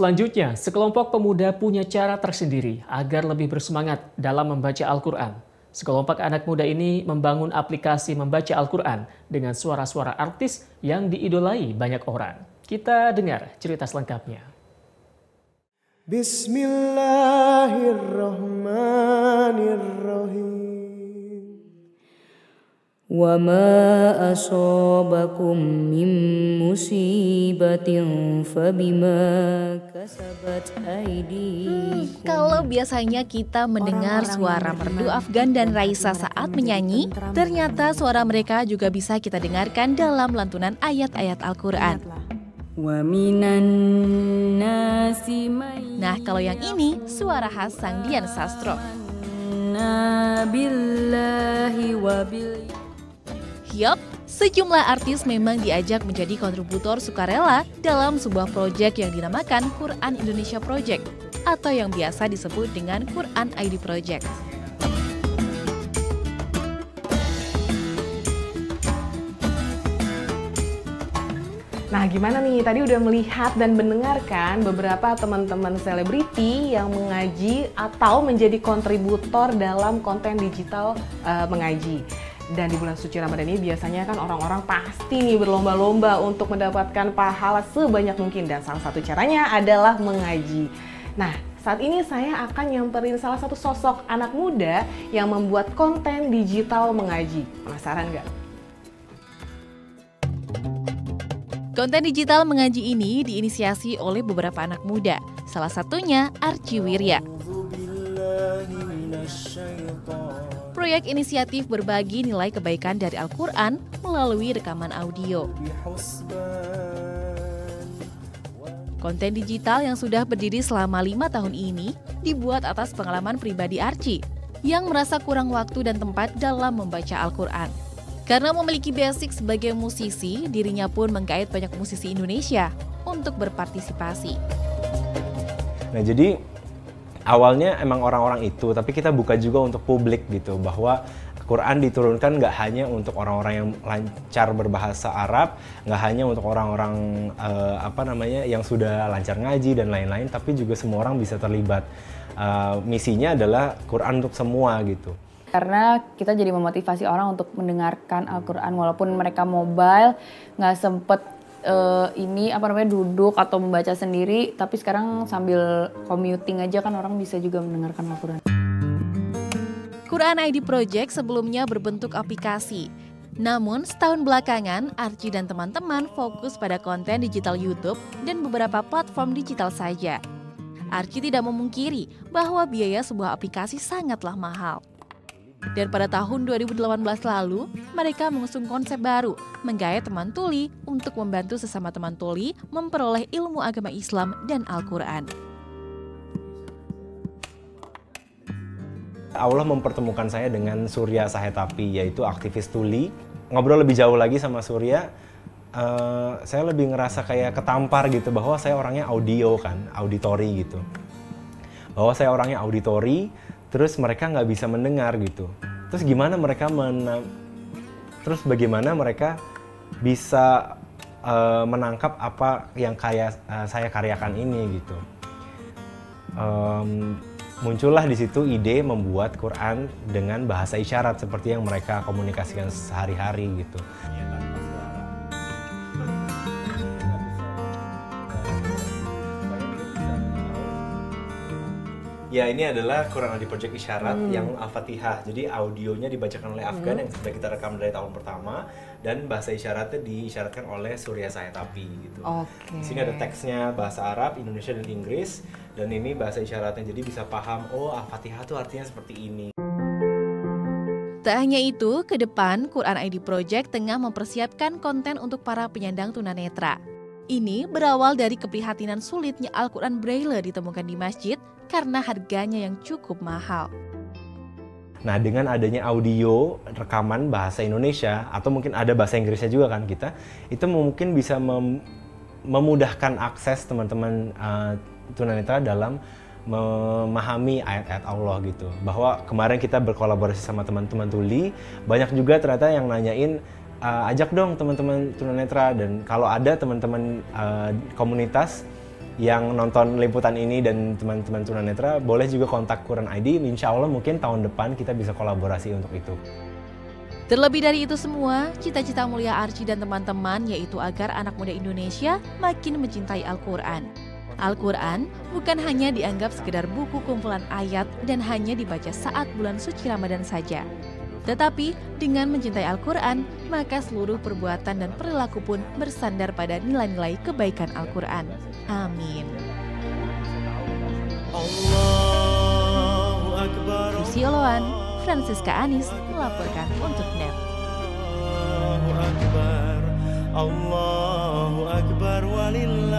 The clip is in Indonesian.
Selanjutnya, sekelompok pemuda punya cara tersendiri agar lebih bersemangat dalam membaca Al-Quran. Sekelompok anak muda ini membangun aplikasi membaca Al-Quran dengan suara-suara artis yang diidolai banyak orang. Kita dengar cerita selengkapnya. Bismillahirrahmanirrahim. Wa ma asabakum min musibatin fabima kasabat aydikum. Kalau biasanya kita mendengar suara merdu Afgan dan Raisa saat menyanyi, ternyata suara mereka juga bisa kita dengarkan dalam lantunan ayat-ayat Al-Quran. Nah, kalau yang ini suara khas Sangdian Sastro. Yup, sejumlah artis memang diajak menjadi kontributor sukarela dalam sebuah proyek yang dinamakan Quran Indonesia Project atau yang biasa disebut dengan Quran ID Project. Nah, gimana nih? Tadi udah melihat dan mendengarkan beberapa teman-teman selebriti yang mengaji atau menjadi kontributor dalam konten digital mengaji. Dan di bulan suci Ramadan ini biasanya kan orang-orang pasti nih berlomba-lomba untuk mendapatkan pahala sebanyak mungkin. Dan salah satu caranya adalah mengaji. Nah, saat ini saya akan nyamperin salah satu sosok anak muda yang membuat konten digital mengaji. Penasaran nggak? Konten digital mengaji ini diinisiasi oleh beberapa anak muda, salah satunya Arci Wirya. Proyek inisiatif berbagi nilai kebaikan dari Al-Quran melalui rekaman audio. Konten digital yang sudah berdiri selama 5 tahun ini dibuat atas pengalaman pribadi Arci, yang merasa kurang waktu dan tempat dalam membaca Al-Quran. Karena memiliki basic sebagai musisi, dirinya pun menggait banyak musisi Indonesia untuk berpartisipasi. Nah, jadi awalnya emang orang-orang itu, tapi kita buka juga untuk publik gitu, bahwa Quran diturunkan nggak hanya untuk orang-orang yang lancar berbahasa Arab, nggak hanya untuk orang-orang yang sudah lancar ngaji dan lain-lain, tapi juga semua orang bisa terlibat. Misinya adalah Quran untuk semua gitu. Karena kita jadi memotivasi orang untuk mendengarkan Al-Quran walaupun mereka mobile, nggak sempet duduk atau membaca sendiri, tapi sekarang sambil commuting aja kan orang bisa juga mendengarkan Al-Quran. Quran ID Project sebelumnya berbentuk aplikasi. Namun setahun belakangan, Arci dan teman-teman fokus pada konten digital YouTube dan beberapa platform digital saja. Arci tidak memungkiri bahwa biaya sebuah aplikasi sangatlah mahal. Dan pada tahun 2018 lalu, mereka mengusung konsep baru, menggait teman tuli untuk membantu sesama teman tuli memperoleh ilmu agama Islam dan Al-Quran. Allah mempertemukan saya dengan Surya Sahetapy, yaitu aktivis tuli. Ngobrol lebih jauh lagi sama Surya, saya lebih ngerasa kayak ketampar gitu, bahwa saya orangnya auditory gitu. Bahwa saya orangnya auditory, terus mereka nggak bisa mendengar gitu. Terus gimana mereka bisa menangkap apa yang saya karyakan ini gitu. Muncullah di situ ide membuat Quran dengan bahasa isyarat seperti yang mereka komunikasikan sehari-hari gitu. Ya, ini adalah Quran Adi Project Isyarat yang Al-Fatihah. Jadi audionya dibacakan oleh Afgan yang sudah kita rekam dari tahun pertama, dan bahasa isyaratnya diisyaratkan oleh Surya Sahetapy gitu. Okay. Di sini ada teksnya bahasa Arab, Indonesia dan Inggris, dan ini bahasa isyaratnya, jadi bisa paham oh Al-Fatihah itu artinya seperti ini. Tak hanya itu, ke depan Quran ID Project tengah mempersiapkan konten untuk para penyandang tunanetra. Ini berawal dari keprihatinan sulitnya Al-Quran Braille ditemukan di masjid karena harganya yang cukup mahal. Nah, dengan adanya audio rekaman bahasa Indonesia atau mungkin ada bahasa Inggrisnya juga kan kita, itu mungkin bisa memudahkan akses teman-teman tunanetra dalam memahami ayat-ayat Allah gitu. Bahwa kemarin kita berkolaborasi sama teman-teman tuli, banyak juga ternyata yang nanyain, ajak dong teman-teman tunanetra, dan kalau ada teman-teman komunitas yang nonton liputan ini dan teman-teman tunanetra boleh juga kontak Quran ID. Insya Allah mungkin tahun depan kita bisa kolaborasi untuk itu. Terlebih dari itu semua, cita-cita mulia Arci dan teman-teman yaitu agar anak muda Indonesia makin mencintai Al-Quran. Al-Quran bukan hanya dianggap sekedar buku kumpulan ayat dan hanya dibaca saat bulan suci Ramadan saja. Tetapi dengan mencintai Al-Quran, maka seluruh perbuatan dan perilaku pun bersandar pada nilai-nilai kebaikan Al-Quran. Amin. Allahu Akbar. Sioloan. Francisca Anis melaporkan untuk NET. Allahu Akbar, Allahu Akbar, walillah.